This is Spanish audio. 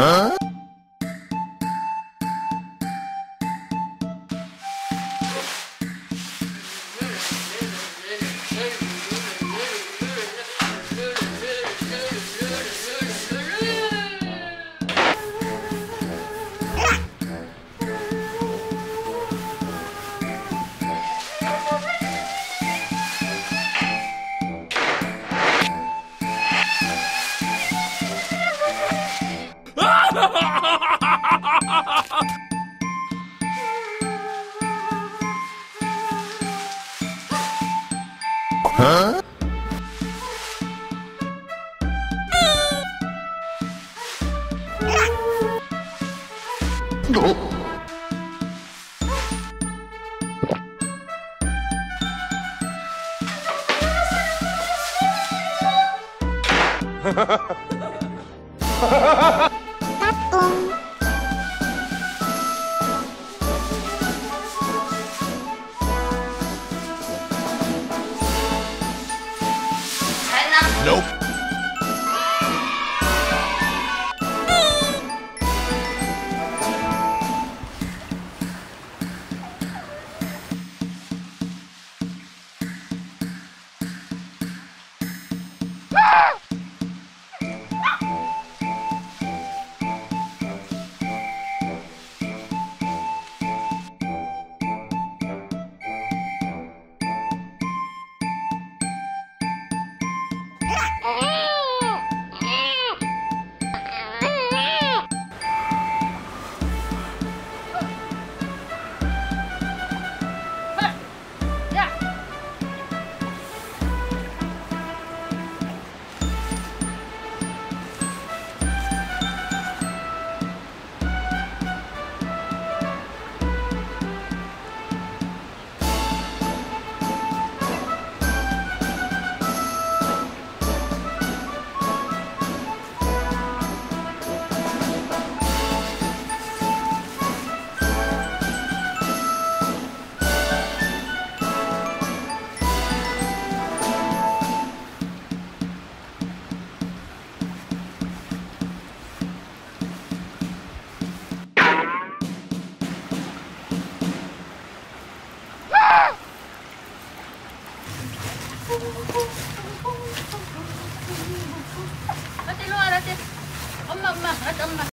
¿Ah? ¿Ah? No. Nope. Mati luar atas. Omma, omma, atas omma.